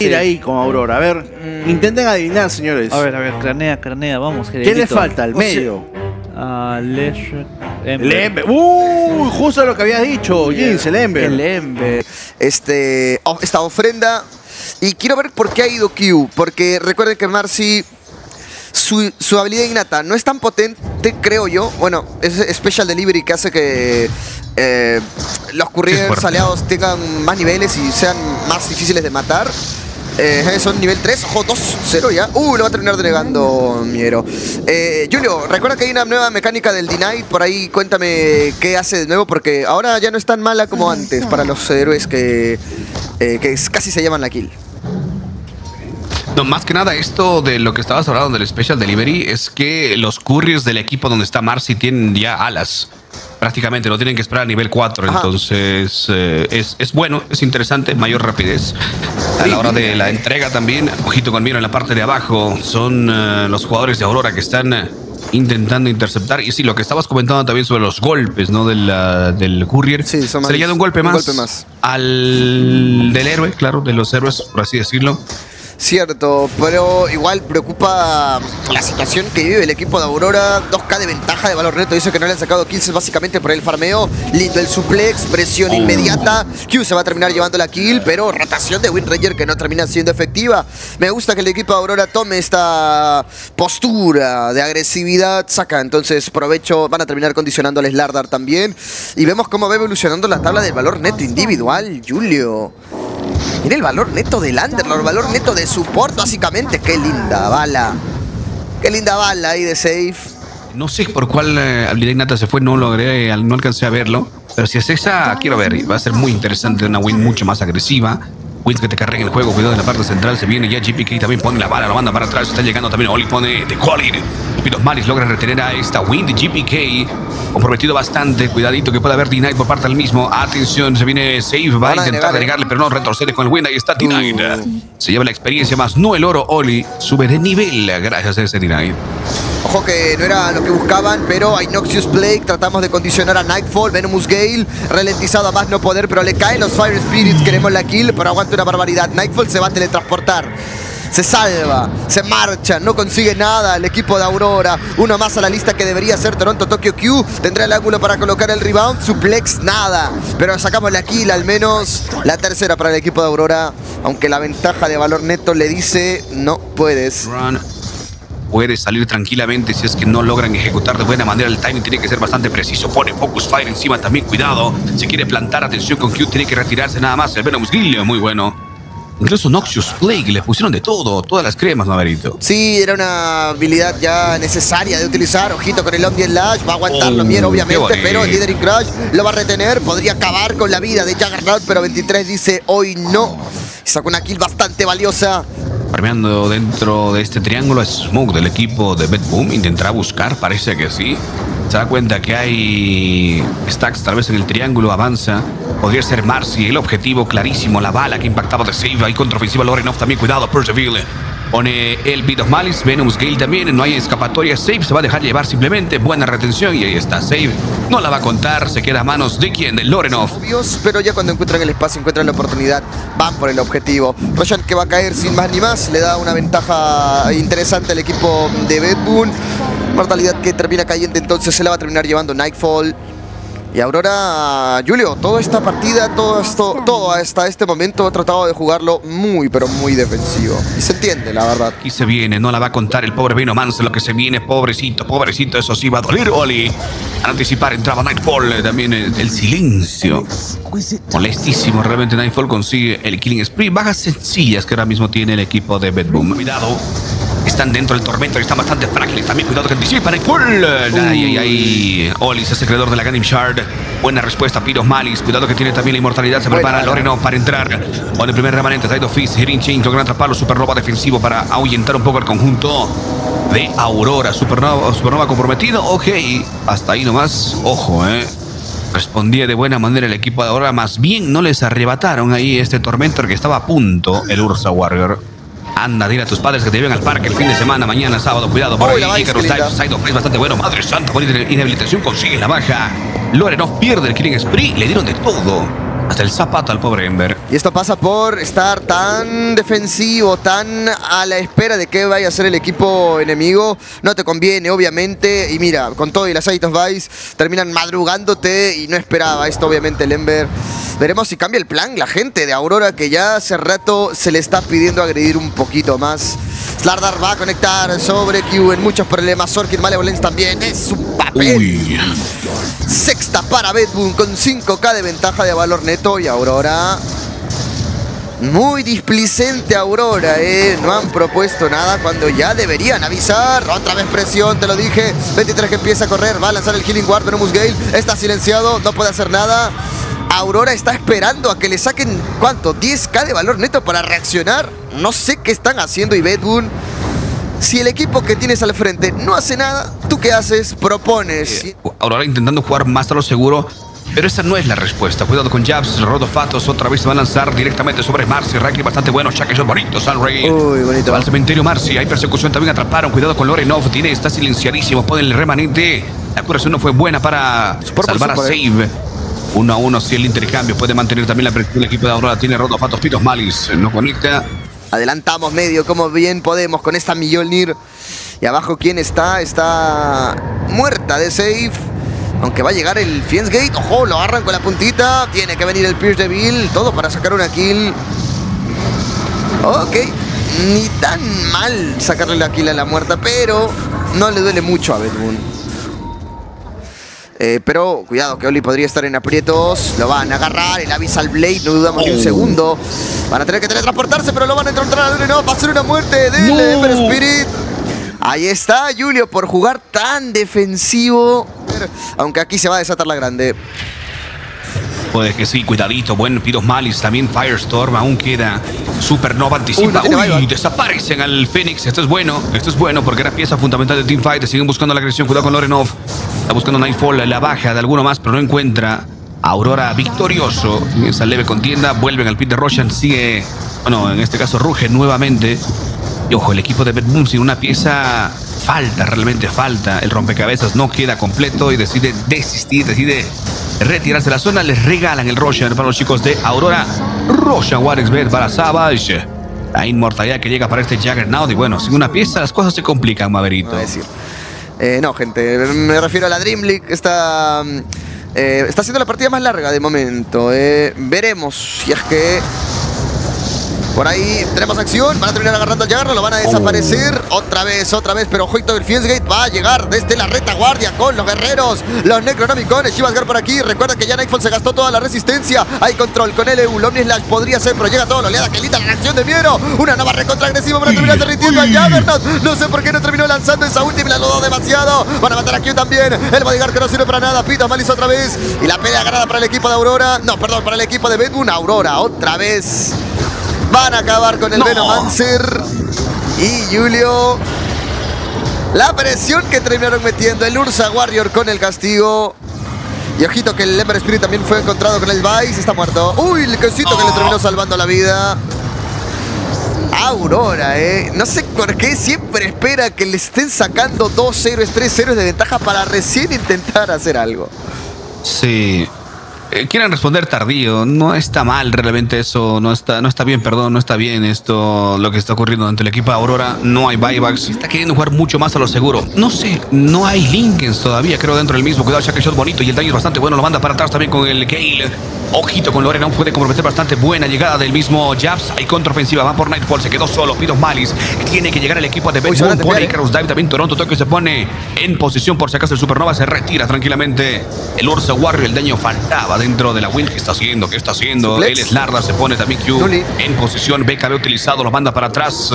Ir ahí con Aurora, a ver, intenten adivinar, señores. A ver, cranea, vamos, Jeremito. ¿Qué le falta al medio? El Ember. ¡Uy! Justo lo que había dicho, Jins, el Ember. Esta ofrenda. Y quiero ver por qué ha ido Q, porque recuerden que Marcy, su habilidad innata no es tan potente, creo yo. Bueno, es Special Delivery que hace que los couriers aliados tengan más niveles y sean más difíciles de matar. Son nivel 3, ojo, 2-0 ya. Lo va a terminar denegando Miero. Julio, recuerda que hay una nueva mecánica del Deny. Por ahí cuéntame qué hace de nuevo, porque ahora ya no es tan mala como antes para los héroes que casi se llaman la kill. No, más que nada esto de lo que estabas hablando del Special Delivery es que los couriers del equipo donde está Marcy tienen ya alas. Prácticamente, no tienen que esperar a nivel 4, ajá. Entonces es bueno, es interesante, mayor rapidez. A la hora de la entrega también, ojito con Miero en la parte de abajo, son los jugadores de Aurora que están intentando interceptar. Y sí, lo que estabas comentando también sobre los golpes, ¿no? Del courier. Sí, son más, se le añade un golpe más al del héroe, claro, de los héroes, por así decirlo. Cierto, pero igual preocupa la situación que vive el equipo de Aurora. 2K de ventaja de valor neto. Dice que no le han sacado kills básicamente por el farmeo. Lindo el suplex, presión inmediata. Q se va a terminar llevando la kill, pero rotación de Windranger que no termina siendo efectiva. Me gusta que el equipo de Aurora tome esta postura de agresividad. Saca entonces provecho. Van a terminar condicionando al Slardar también. Y vemos cómo va evolucionando la tabla del valor neto individual, Julio. Mira el valor neto del Underlord, el valor neto de support básicamente. Qué linda bala. Qué linda bala ahí de safe. No sé por cuál habilidad innata se fue, no logré, no alcancé a verlo. Pero si es esa, quiero ver. Va a ser muy interesante, una win mucho más agresiva. Wins que te carguen el juego, cuidado en la parte central, se viene ya GPK, también pone la bala, lo manda para atrás, está llegando también Oli, pone de Collin. Pyros Malice logra retener a esta win de GPK, comprometido bastante, cuidadito que puede haber deny por parte del mismo, atención, se viene Save, va a intentar agregarle, pero no, retrocede con el win, ahí está deny. Se lleva la experiencia más, no el oro, Oli, sube de nivel gracias a ese deny. Ojo que no era lo que buscaban, pero hay Noxious Plague, tratamos de condicionar a Nightfall, Venomous Gale, ralentizado a más no poder, pero le caen los Fire Spirits, queremos la kill, pero aguanta una barbaridad. Nightfall se va a teletransportar, se salva, se marcha, no consigue nada el equipo de Aurora. Uno más a la lista que debería ser TorontoTokyo. Q tendrá el ángulo para colocar el rebound, suplex nada, pero sacamos la kill, al menos la tercera para el equipo de Aurora, aunque la ventaja de valor neto le dice no puedes. Puede salir tranquilamente si es que no logran ejecutar de buena manera. El timing tiene que ser bastante preciso. Pone Focus Fire encima también, cuidado. Si quiere plantar, atención con Q, tiene que retirarse nada más. El Venomous Gale, muy bueno. Incluso Noxious Plague, le pusieron de todo, todas las cremas, Maverito. Sí, era una habilidad ya necesaria de utilizar. Ojito con el Omni Lash, va a aguantarlo bien, obviamente, pero el Leader in Crash lo va a retener. Podría acabar con la vida de Jaggernaut, pero 23 dice hoy no. Sacó una kill bastante valiosa. Farmeando dentro de este triángulo es Smoke del equipo de BetBoom. Intentará buscar, parece que sí. Se da cuenta que hay stacks tal vez en el triángulo, avanza. Podría ser Marcy, el objetivo clarísimo. La bala que impactaba de save. Hay contraofensiva Lorenof también, cuidado, Perseville. Pone el Pyros Malice, Venomous Gale también. No hay escapatoria, Save se va a dejar llevar simplemente. Buena retención y ahí está Save. No la va a contar, se queda a manos de quien, de Lorenof. Dios, pero ya cuando encuentran el espacio, encuentran la oportunidad. Van por el objetivo. Roshan que va a caer sin más ni más. Le da una ventaja interesante al equipo de BetBoom. Mortalidad que termina cayendo, entonces se la va a terminar llevando Nightfall. Y Aurora, Julio, toda esta partida, todo hasta este momento ha tratado de jugarlo muy, pero muy defensivo. Y se entiende, la verdad. Y se viene, no la va a contar el pobre Venomancer, lo que se viene, pobrecito, pobrecito, eso sí va a doler, Oli. Al anticipar entraba Nightfall, también el silencio. Molestísimo, realmente Nightfall consigue el Killing Spree. Bajas sencillas que ahora mismo tiene el equipo de BetBoom. Cuidado. Están dentro del tormento y están bastante frágiles. También cuidado que anticipan el pull. Oli se hace creador de la Ganim Shard. Buena respuesta, Pyros Malice. Cuidado que tiene también la inmortalidad. Se prepara Lorenof para entrar. Con el primer remanente, Tide of Fist, Hearing Chain. Logran atraparlo. Supernova defensivo para ahuyentar un poco el conjunto de Aurora. Supernova comprometido. Ok, hasta ahí nomás. Ojo, Respondía de buena manera el equipo de Aurora. Más bien no les arrebataron ahí este tormento que estaba a punto, el Ursa Warrior. Anda, dile a tus padres que te lleven al parque el fin de semana, mañana, sábado, cuidado por ahí. Icarus Side of Face bastante bueno, madre santa, por inhabilitación consigue la baja. Lorenof pierde el Killing Spree, le dieron de todo. Hasta el zapato al pobre Ember. Y esto pasa por estar tan defensivo, tan a la espera de que vaya a ser el equipo enemigo. No te conviene, obviamente. Y mira, con todo y las Aitos Vice terminan madrugándote y no esperaba esto, obviamente, el Ember. Veremos si cambia el plan la gente de Aurora, que ya hace rato se le está pidiendo agredir un poquito más. Slardar va a conectar sobre Q en muchos problemas. Sorkin Malevolence también es su papel. Uy. Sexta para BetBoom con 5K de ventaja de valor neto. Y Aurora, muy displicente Aurora, no han propuesto nada cuando ya deberían avisar. Otra vez presión, te lo dije. 23 que empieza a correr, va a lanzar el Healing Ward. Venomous Gale está silenciado, no puede hacer nada. Aurora está esperando a que le saquen, ¿cuánto? 10K de valor neto para reaccionar. No sé qué están haciendo. Y BetBoom, si el equipo que tienes al frente no hace nada, ¿tú qué haces? Propones. Aurora intentando jugar más a lo seguro, pero esa no es la respuesta. Cuidado con Jabz, Rodofatos, otra vez se va a lanzar directamente sobre Marcy. Ragni bastante bueno, Shaq es bonito, Sunray. Uy, bonito. Va al cementerio Marcy, hay persecución, también atraparon. Cuidado con Lorenof, tiene, está silenciadísimo, ponen el remanente. La curación no fue buena para salvar a Save. 1-1, si el intercambio puede mantener también la presión. El equipo de Aurora tiene Rodofatos, Pyros Malice, no conecta. Adelantamos medio como bien podemos con esta Mjolnir. Y abajo, ¿quién está? Está muerta de Safe. Aunque va a llegar el Fiendsgate. ¡Ojo! Lo agarran con la puntita. Tiene que venir el Pierce de Bill. Todo para sacar una kill. Ok. Ni tan mal sacarle la kill a la muerta, pero no le duele mucho a BetBoom. Pero cuidado que Oli podría estar en aprietos. Lo van a agarrar. El Abyssal Blade. No dudamos ni un segundo. Van a tener que teletransportarse, pero lo van a encontrar a Lorenof. Va a ser una muerte del Ember Spirit. Ahí está Julio por jugar tan defensivo. Aunque aquí se va a desatar la grande. Puede que sí, cuidadito. Buen Pyros Malice, también Firestorm. Aún queda Supernova, anticipa. Uy, desaparecen al Fénix. Esto es bueno porque era pieza fundamental del teamfight. Siguen buscando la agresión. Cuidado con Lorenof. Está buscando Nightfall, la baja de alguno más, pero no encuentra. Aurora victorioso en esa leve contienda. Vuelven al pit de Roshan. Sigue, bueno, en este caso ruge nuevamente. Y ojo, el equipo de BetBoom sin una pieza falta, realmente falta. El rompecabezas no queda completo y decide desistir, decide retirarse de la zona. Les regalan el Roshan para los chicos de Aurora. Roshan Warrior para Savage. La inmortalidad que llega para este Jaggernaut. Y bueno, sin una pieza las cosas se complican, Maverito. No, gente, me refiero a la Dream League. Está siendo la partida más larga de momento. Veremos si es que... Por ahí tenemos acción, van a terminar agarrando al Yagarro, lo van a desaparecer. Otra vez, pero ojito del Fiendsgate va a llegar desde la retaguardia con los guerreros, los Necronomicones. Chivasgar por aquí, recuerda que ya Nightfall se gastó toda la resistencia. Hay control con LU, Omni Slash podría ser, pero llega todo la oleada que linda la reacción de Miero. Una nueva recontra agresiva para terminar derritiendo al Jaggernaut. No sé por qué no terminó lanzando esa última, la dudó demasiado. Van a matar a Q también, el bodyguard que no sirve para nada, Pyros Malice otra vez. Y la pelea ganada para el equipo de Aurora, no, perdón, para el equipo de BetBoom. Aurora otra vez. Van a acabar con el Venomancer. Y Julio, la presión que terminaron metiendo el Ursa Warrior con el castigo. Y ojito que el Ember Spirit también fue encontrado con el Vice. Está muerto. Uy, el quesito que le terminó salvando la vida. Aurora, no sé por qué siempre espera que le estén sacando 2-0, 3-0 de ventaja para recién intentar hacer algo. Sí. Quieren responder tardío, no está mal realmente eso, no está bien esto, lo que está ocurriendo ante el equipo de Aurora. No hay buybacks, está queriendo jugar mucho más a lo seguro. No sé, no hay Linkens todavía, creo, dentro del mismo. Cuidado, Shack Shot bonito y el daño es bastante bueno, lo manda para atrás también con el Gale. Ojito con Lorena, puede comprometer bastante. Buena llegada del mismo Jabz. Hay contraofensiva, va por Nightfall, se quedó solo. Pyros Malice, tiene que llegar el equipo de BetBoom. Pone Icarus Dive, también TorontoTokyo se pone en posición por si acaso el Supernova se retira tranquilamente. El Ursa Warrior, el daño faltaba dentro de la win. ¿Qué está haciendo? Suplex. El Slardar se pone también Q en posición. BKB utilizado, los manda para atrás.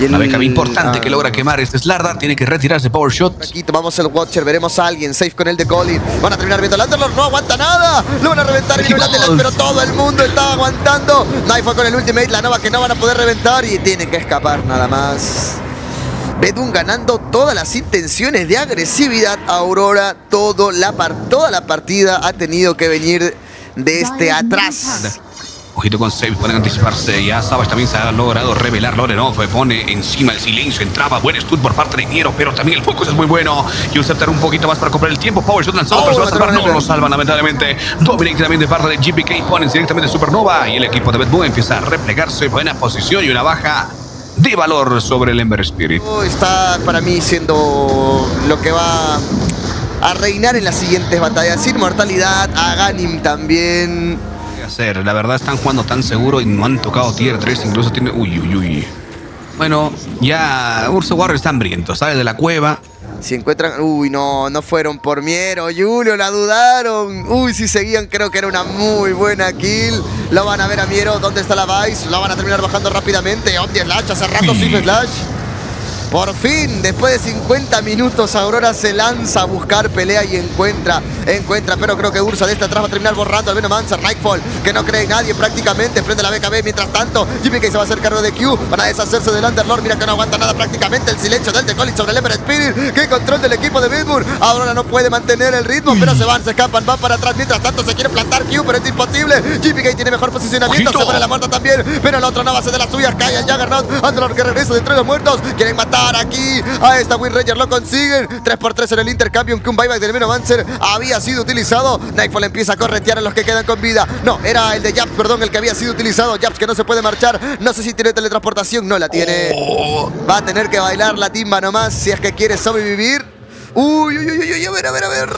La BKB importante que logra quemar este Slardar. Tiene que retirarse Power Shot. Aquí tomamos el Watcher, veremos a alguien safe con el de Collin. Van a terminar viendo el Underlord, no aguanta nada. Lo van a reventar y pero todo el mundo está aguantando. Nightfall con el Ultimate, la nova que no van a poder reventar y tienen que escapar nada más. BetBoom ganando todas las intenciones de agresividad. Aurora, toda la partida ha tenido que venir desde atrás. Ojito con Save, pueden anticiparse. Ya Savage también se ha logrado revelar. Lorenof pone encima el silencio. Entraba buen stud por parte de Niero, pero también el focus es muy bueno. Y un Scepter un poquito más para comprar el tiempo. Power Shot lanzado, pero se va a salvar. No lo salvan, lamentablemente. Dominate también de parte de GPK. Ponen directamente Supernova. Y el equipo de BetBoom empieza a replegarse. Buena posición y una baja de valor sobre el Ember Spirit. Está para mí siendo lo que va a reinar en las siguientes batallas. Sin mortalidad, a Ganim también. Hacer, la verdad están jugando tan seguro y no han tocado tier 3, incluso tiene... Uy, uy, uy. Bueno, ya Ursa Warrior está hambriento, sale de la cueva. Si encuentran... Uy, no, no fueron por Miero, Julio, la dudaron. Uy, si seguían, creo que era una muy buena kill. La van a ver a Miero, ¿dónde está la Vice? La van a terminar bajando rápidamente. Omni Slash, hace rato sí. Swift Slash. Por fin, después de 50 minutos, Aurora se lanza a buscar pelea y encuentra, pero creo que Ursa de esta atrás va a terminar borrando al Venomancer. Nightfall, que no cree nadie prácticamente, frente a la BKB. Mientras tanto, GPK se va a hacer cargo de Q, van a deshacerse del Underlord, mira que no aguanta nada prácticamente, el silencio del de Collin sobre el Ember Spirit, que control del equipo de Bitburn. Aurora no puede mantener el ritmo, pero se van, se escapan, van para atrás, mientras tanto se quiere plantar Q, pero es imposible. GPK tiene mejor posicionamiento, ojito. Se pone la muerta también, pero el otro no va a ser de las suyas, cae el Jaggernaut, Underlord que regresa de entre los muertos, quieren matar aquí a esta Windranger, lo consiguen 3x3 en el intercambio, aunque un buyback del Venomancer había sido utilizado. Nightfall empieza a corretear a los que quedan con vida. No, era el de Jabz, perdón, el que había sido utilizado. Jabz que no se puede marchar, no sé si tiene teletransportación, no la tiene. Va a tener que bailar la timba nomás si es que quiere sobrevivir. Uy, uy, uy, uy, a ver.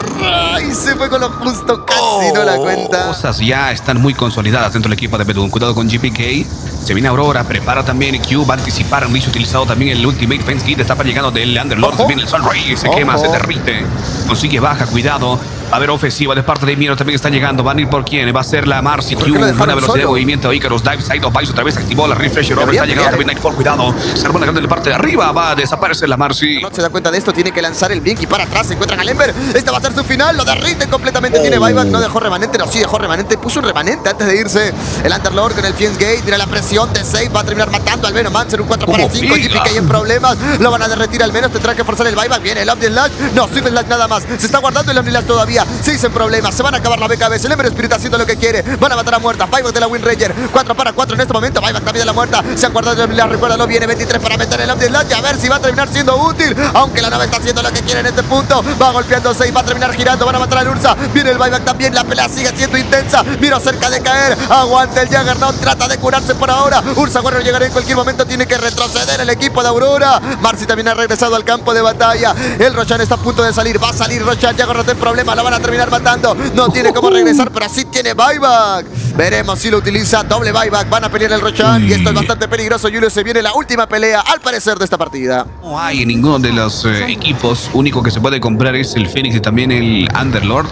Ay, se fue con lo justo, casi no la cuenta. Cosas ya están muy consolidadas dentro del equipo de BetBoom. Cuidado con GPK. Se viene Aurora, prepara también Q, va a anticipar. Un bicho utilizado también el Ultimate Fiendsgate. Está llegando del Underlord. Se viene el Sunray, se quema, se derrite. Consigue baja, cuidado. A ver, ofensiva de parte de Miero también está llegando. ¿Van a ir por quién? Va a ser la Marcy. Q, buena velocidad de movimiento. Icarus, Dive, Side of Vice otra vez. Activó la Refresher. Está llegando también Nightfall, cuidado. Se arma la grande de parte de arriba. Va a desaparecer la Marcy. No se da cuenta de esto, tiene que lanzar el Blink. Y para atrás se encuentran al Ember. Este va a ser su final. Lo derriten completamente. Tiene buyback. No dejó remanente. No, sí dejó remanente. Puso un remanente antes de irse. El Underlord con el Fiendsgate. Tiene la presión de 6. Va a terminar matando al Venomancer. Un 4 para 5. GPK hay en problemas. Lo van a derretir al menos. Tendrá que forzar el buyback. Viene el Omni Slash. No, Swift Slash nada más. Se está guardando el Omni Slash todavía. Se dicen problemas. Se van a acabar la BKB. El Ember Spirit haciendo lo que quiere. Van a matar a muertas. Buyback de la Windranger. 4 para 4 en este momento. Buyback también de la muerta. Se han guardado el Omni Slash. Recuérdalo. Viene 23 para meter el Omni Slash. A ver si va a terminar siendo útil. Aunque la nave está haciendo lo que quiere en este punto. Va golpeando 6, va a terminar girando, van a matar al Ursa. Viene el buyback también, la pelea sigue siendo intensa. Miro cerca de caer, aguanta el Jaggernaut, trata de curarse por ahora. Ursa Warrior llegará en cualquier momento, tiene que retroceder el equipo de Aurora. Marcy también ha regresado al campo de batalla. El Roshan está a punto de salir, va a salir Roshan, Jaggernaut en problemas, lo van a terminar matando. No tiene cómo regresar, pero sí tiene buyback. Veremos si lo utiliza, doble buyback, van a pelear el Roshan y esto es bastante peligroso. Julio, se viene la última pelea, al parecer, de esta partida. No hay en ninguno de los equipos, único que se puede comprar es el Fénix y también el Underlord.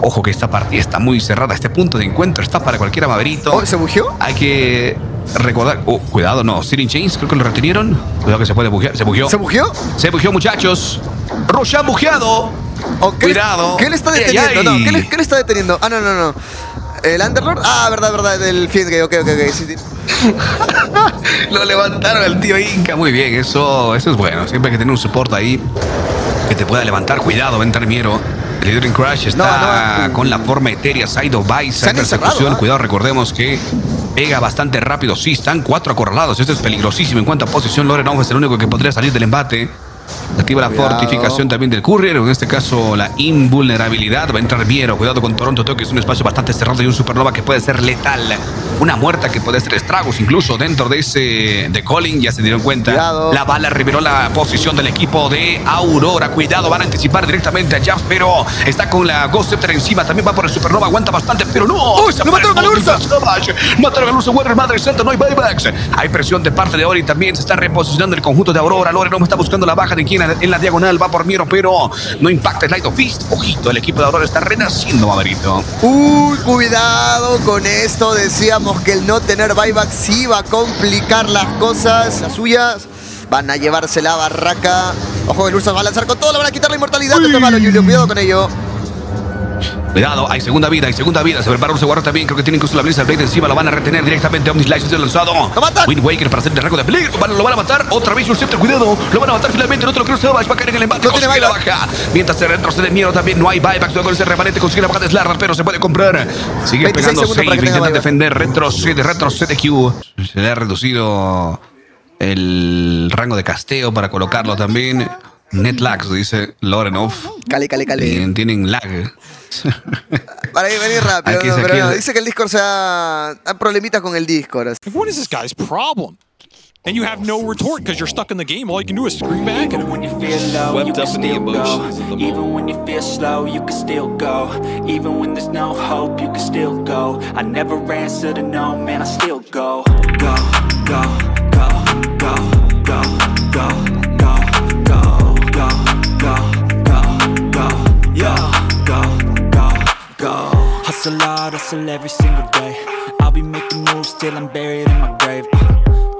Ojo que esta partida está muy cerrada, este punto de encuentro está para cualquier amaverito. ¿Se bugeó? Hay que recordar... cuidado, no. Steering Chains, creo que lo retenieron. Cuidado que se puede bugear. ¿Se bugeó? ¿Se bugeó? Se bugeó, muchachos. Roshan bugeado. Cuidado. ¿Qué le está deteniendo? No, ¿qué le está deteniendo? Ah, no. ¿El Underlord? Ah, verdad, del Fiendgate, ok. Sí. Lo levantaron al tío Inca. Muy bien, eso es bueno. Siempre hay que tener un soporte ahí que te pueda levantar. Cuidado, ven Miero. El During Crash está con la forma etérea. Side of Vice, persecución. Cuidado, recordemos que pega bastante rápido. Sí, están 4 acorralados. Esto es peligrosísimo. En cuanto a posición, Lorenof es el único que podría salir del embate. Activa la fortificación también del Courier, en este caso la invulnerabilidad. Va a entrar Miero, cuidado con TorontoTokyo, es un espacio bastante cerrado y un Supernova que puede ser letal. Una muerta que puede hacer estragos incluso dentro de ese de Collin, ya se dieron cuenta. Cuidado. La bala reveló la posición del equipo de Aurora, cuidado, van a anticipar directamente a Jabz, pero está con la Ghost Scepter encima, también va por el Supernova, aguanta bastante, pero no. ¡Uy, se mataron a Ursa! Mataron a Ursa, Warrior, Madre Santa, no hay buybacks. Hay presión de parte de Ori, también se está reposicionando el conjunto de Aurora. Lorenof está buscando la baja de quien en la diagonal, va por Miero, pero no impacta Slide of Fist. Ojito, el equipo de Aurora está renaciendo, Maverito. Uy, cuidado con esto. Decíamos que el no tener buyback sí va a complicar las cosas. Las suyas van a llevarse la barraca. Ojo, el Ursa va a lanzar con todo, le van a quitar la inmortalidad. Esto es malo, Julio, cuidado con ello. Cuidado, hay segunda vida, Se prepara Ursa Warrior también. Creo que tiene incluso la Blizzard Blade encima. La van a retener directamente. Omnislice es lanzado. ¡Lo mata! Wind Waker para hacer el rango de peligro. Lo van a matar. Otra vez Urceptor, cuidado. Lo van a matar finalmente. El otro creo Savage va a caer en el embate. No tiene la baja. Mientras se retrocede miedo también. No hay buyback. Con ese remanente consigue la baja de Slardar, pero se puede comprar. Sigue pegando safe. Intenta defender. Retrocede, Q. Se le ha reducido el rango de casteo para colocarlo también. Net lags, dice Lorenof. Cale. Tienen lag. Para ir rápido, aquí, pero dice que el Discord se ha problemitas con el Discord. What is this guy's problem? And you have no retort because you're stuck in the game. All you can do is scream back. And when you feel low, you can still go. Even when you feel slow, you can still go. Even when there's no hope, you can still go. I never answer to no man, I still go. Go, go, go, go, go, go, go, go, go, go, go, go, go, go, go. Hustle hard, hustle every single day. I'll be making moves till I'm buried in my grave.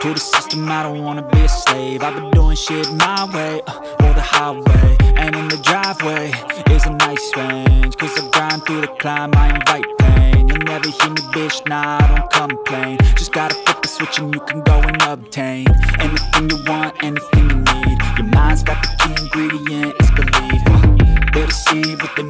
To the system, I don't wanna be a slave. I've been doing shit my way, or the highway. And in the driveway is a nice range. Cause I grind through the climb, I invite pain. You'll never hear me, bitch, nah, I don't complain. Just gotta flip the switch and you can go and obtain anything you want, anything you need. Your mind's got the key ingredient, it's belief. Better see what they